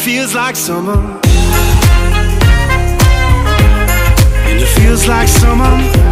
feels like summer. And it feels like summer.